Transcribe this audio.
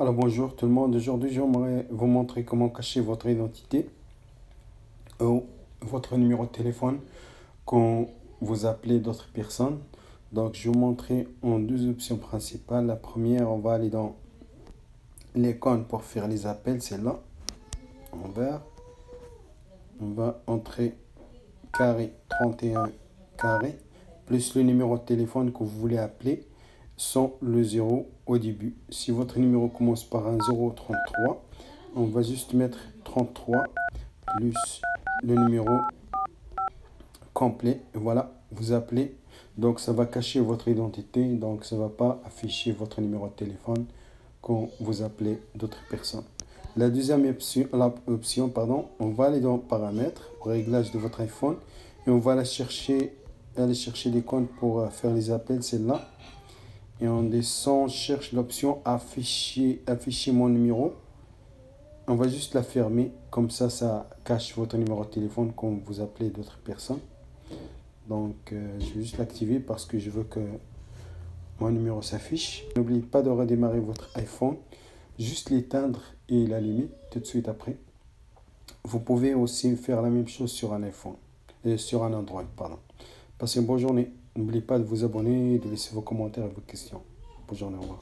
Alors bonjour tout le monde, aujourd'hui j'aimerais vous montrer comment cacher votre identité ou votre numéro de téléphone quand vous appelez d'autres personnes. Donc je vais vous montrer en deux options principales. La première, on va aller dans l'icône pour faire les appels, c'est là, en vert. On va entrer carré 31 carré plus le numéro de téléphone que vous voulez appeler sans le 0 au début. Si votre numéro commence par un 033, on va juste mettre 33 plus le numéro complet. Voilà, vous appelez. Donc ça va cacher votre identité, donc ça va pas afficher votre numéro de téléphone quand vous appelez d'autres personnes. La deuxième option, on va aller dans paramètres, réglage de votre iPhone, et on va aller chercher l'icône pour faire les appels, celle-là. Et on descend, on cherche l'option afficher mon numéro. On va juste la fermer, comme ça, ça cache votre numéro de téléphone quand vous appelez d'autres personnes. Donc, je vais juste l'activer parce que je veux que mon numéro s'affiche. N'oubliez pas de redémarrer votre iPhone, juste l'éteindre et l'allumer tout de suite après. Vous pouvez aussi faire la même chose sur un iPhone, sur un Android, pardon. Passez une bonne journée. N'oubliez pas de vous abonner, de laisser vos commentaires et vos questions. Bonne journée, au revoir.